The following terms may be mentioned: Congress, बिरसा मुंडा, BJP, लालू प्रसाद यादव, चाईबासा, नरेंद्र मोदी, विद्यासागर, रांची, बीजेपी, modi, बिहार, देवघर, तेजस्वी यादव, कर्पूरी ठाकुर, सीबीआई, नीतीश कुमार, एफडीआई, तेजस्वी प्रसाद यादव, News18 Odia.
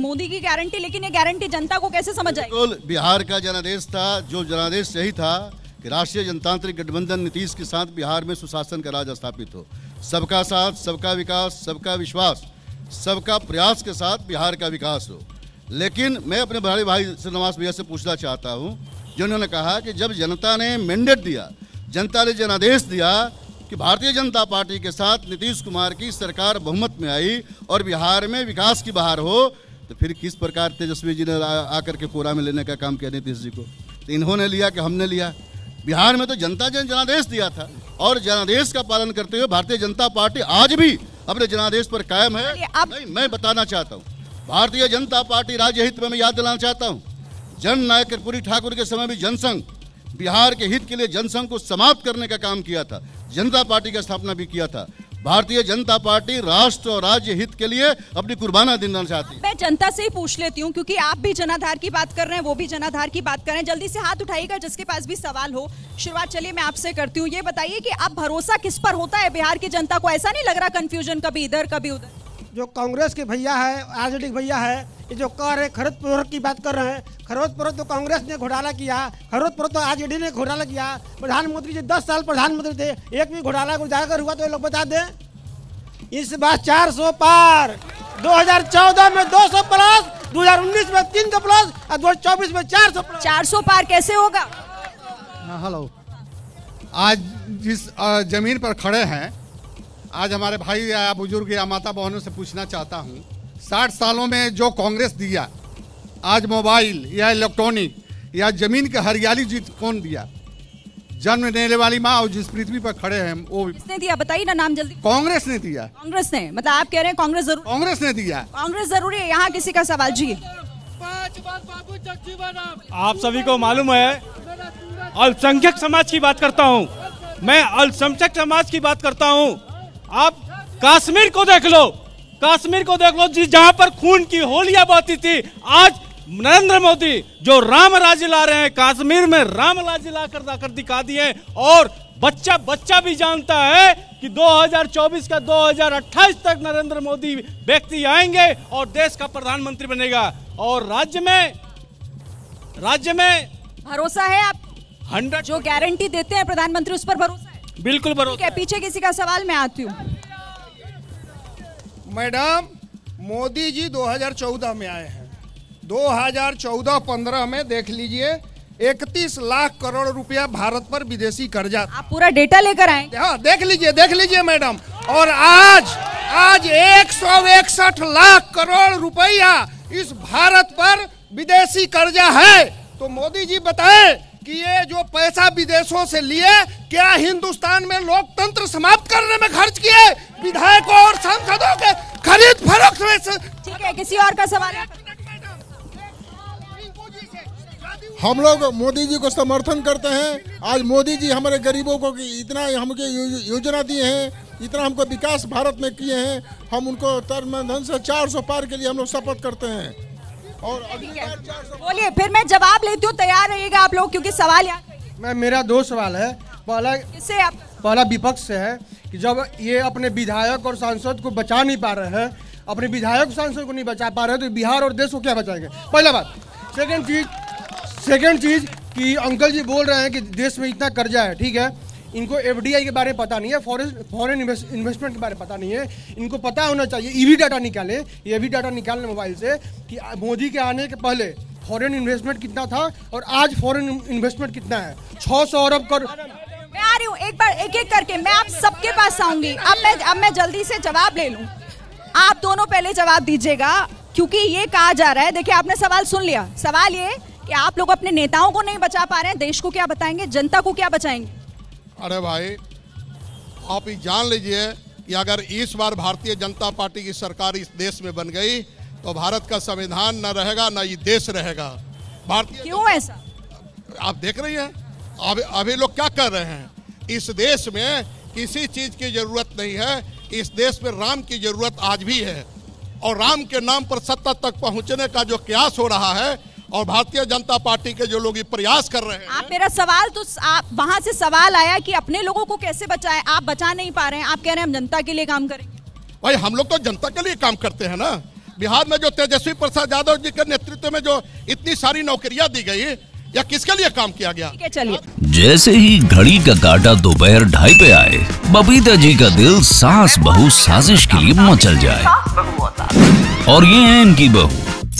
मोदी की गारंटी, लेकिन ये गारंटी जनता को कैसे समझ आएगी? बिल्कुल बिहार का जनादेश था, जो जनादेश यही था कि राष्ट्रीय जनतांत्रिक गठबंधन नीतीश के साथ बिहार में सुशासन का राज स्थापित हो, सबका साथ, सबका विकास, सबका विश्वास, सबका प्रयास के साथ बिहार का विकास हो। लेकिन मैं अपने बड़े भाई श्रीनिवास भैया से पूछना चाहता हूँ, जिन्होंने कहा कि जब जनता ने मैंडेट दिया, जनता ने जनादेश दिया कि भारतीय जनता पार्टी के साथ नीतीश कुमार की सरकार बहुमत में आई और बिहार में विकास की बहार हो, तो फिर किस प्रकार तेजस्वी जी ने आकर के कोरा में लेने का काम किया नीतीश जी को? तो इन्होंने लिया कि हमने लिया? बिहार में तो जनता ने जनादेश दिया था और जनादेश का पालन करते हुए भारतीय जनता पार्टी आज भी अपने जनादेश पर कायम है। नहीं, मैं बताना चाहता हूँ, भारतीय जनता पार्टी राज्य हित में याद दिलाना चाहता हूँ, जन नायक कर्पूरी ठाकुर के समय भी जनसंघ, बिहार के हित के लिए जनसंघ को समाप्त करने का काम किया था, जनता पार्टी की स्थापना भी किया था। भारतीय जनता पार्टी राष्ट्र और राज्य हित के लिए अपनी कुर्बाना देना चाहती है। मैं जनता से ही पूछ लेती हूँ, क्योंकि आप भी जनाधार की बात कर रहे हैं, वो भी जनाधार की बात कर रहे हैं। जल्दी से हाथ उठाइएगा जिसके पास भी सवाल हो। शुरुआत चलिए मैं आपसे करती हूँ, ये बताइए कि आप भरोसा किस पर होता है बिहार की जनता को? ऐसा नहीं लग रहा कंफ्यूजन कभी इधर कभी उधर? जो कांग्रेस के भैया है, आरजेडी के भैया है, ये जो कह रहे खरोंच परोंच की बात कर रहे हैं, खरोंच परोंच तो कांग्रेस ने घोटाला किया, खरोंच परोंच तो आरजेडी ने घोटाला किया। प्रधानमंत्री जी 10 साल प्रधानमंत्री थे, एक भी घोटाला उजागर हुआ तो ये लोग बता दें। इस बार 400 पार, 2014 में 200 प्लस, 2019 में 300 प्लस और 2024 में 400 प्लस। 400 पार कैसे होगा? हेलो, आज जिस जमीन पर खड़े हैं, आज हमारे भाई या बुजुर्ग या माता बहनों से पूछना चाहता हूँ, 60 सालों में जो कांग्रेस दिया, आज मोबाइल या इलेक्ट्रॉनिक या जमीन के हरियाली जीत कौन दिया? जन्म देने वाली माँ और जिस पृथ्वी पर खड़े हैं वो किसने दिया? बताइए ना नाम जल्दी। कांग्रेस ने दिया। कांग्रेस ने, मतलब आप कह रहे हैं कांग्रेस जरूर? कांग्रेस ने दिया, कांग्रेस जरूरी है। यहाँ किसी का सवाल जी, आप सभी को मालूम है, अल्पसंख्यक समाज की बात करता हूँ मैं, अल्पसंख्यक समाज की बात करता हूँ। आप कश्मीर को देख लो, कश्मीर को देख लो, जिस जहां पर खून की होलियां बहती थी, आज नरेंद्र मोदी जो राम राज्य ला रहे हैं, कश्मीर में राम राज्य ला कर दिखा दिए। और बच्चा बच्चा भी जानता है कि 2024 का 2028 तक नरेंद्र मोदी व्यक्ति आएंगे और देश का प्रधानमंत्री बनेगा। और राज्य में भरोसा है आप 100? जो गारंटी देते हैं प्रधानमंत्री उस पर भरोसा? बिल्कुल भरोसा। पीछे किसी का सवाल, मैं आती हूँ। मैडम, मोदी जी 2014 में आए हैं, 2014-15 में देख लीजिए 31 लाख करोड़ रुपया भारत पर विदेशी कर्जा। आप पूरा डेटा लेकर आए? हाँ, देख लीजिए मैडम। और आज 161 लाख करोड़ रुपया इस भारत पर विदेशी कर्जा है। तो मोदी जी बताए कि ये जो पैसा विदेशों से लिए, क्या हिंदुस्तान में लोकतंत्र समाप्त करने में खर्च किए? विधायकों और सांसदों के खरीद फरोख्त में। ठीक है, किसी और का सवाल है। हम लोग मोदी जी को समर्थन करते हैं। आज मोदी जी हमारे गरीबों को इतना हमके योजना दिए हैं, इतना हमको विकास भारत में किए हैं, हम उनको तन धन से 400 पार के लिए हम लोग शपथ करते हैं। और बोलिए, फिर मैं जवाब लेती हूँ, तैयार रहिएगा आप लोग, क्योंकि सवाल मैं मेरा 2 सवाल है। पहला विपक्ष से है कि जब ये अपने विधायक और सांसद को बचा नहीं पा रहे हैं, अपने विधायक सांसद को नहीं बचा पा रहे, तो बिहार और देश को क्या बचाएंगे? पहला बात। सेकेंड चीज कि अंकल जी बोल रहे हैं कि देश में इतना कर्जा है, ठीक है, इनको एफडीआई के बारे में पता नहीं है, फॉरेन इन्वेस्टमेंट के बारे में पता नहीं है। इनको पता होना चाहिए, ईवी डाटा निकाले, ये भी डाटा निकालने मोबाइल से कि मोदी के आने के पहले फॉरेन इन्वेस्टमेंट कितना था और आज फॉरेन इन्वेस्टमेंट कितना है। 600 अरब करोड़। मैं आ रही हूँ, एक बार एक करके मैं आप सबके पास आऊंगी। अब मैं जल्दी से जवाब ले लूँ। आप दोनों पहले जवाब दीजिएगा, क्योंकि ये कहा जा रहा है, देखिए आपने सवाल सुन लिया, सवाल ये कि आप लोग अपने नेताओं को नहीं बचा पा रहे हैं, देश को क्या बताएंगे, जनता को क्या बचाएंगे? अरे भाई, आप ये जान लीजिए कि अगर इस बार भारतीय जनता पार्टी की सरकार इस देश में बन गई तो भारत का संविधान न रहेगा, न ये देश रहेगा। भारतीय क्यों ऐसा? आप देख रही हैं अभी लोग क्या कर रहे हैं। इस देश में किसी चीज की जरूरत नहीं है, इस देश में राम की जरूरत आज भी है। और राम के नाम पर सत्ता तक पहुंचने का जो प्रयास हो रहा है और भारतीय जनता पार्टी के जो लोग ये प्रयास कर रहे हैं। आप मेरा सवाल तो आप वहाँ से सवाल आया कि अपने लोगों को कैसे बचाएं, आप बचा नहीं पा रहे हैं, आप कह रहे हैं हम जनता के लिए काम करेंगे। भाई, हम लोग तो जनता के लिए काम करते हैं ना। बिहार में जो तेजस्वी प्रसाद यादव जी के नेतृत्व में जो इतनी सारी नौकरियां दी गई, या किसके लिए काम किया गया? ठीक है, चलिए। जैसे ही घड़ी का काटा दोपहर 2:30 पे आए, बबीता जी का दिल सास बहू साजिश के लिए मचल जाए। और ये है इनकी बहू।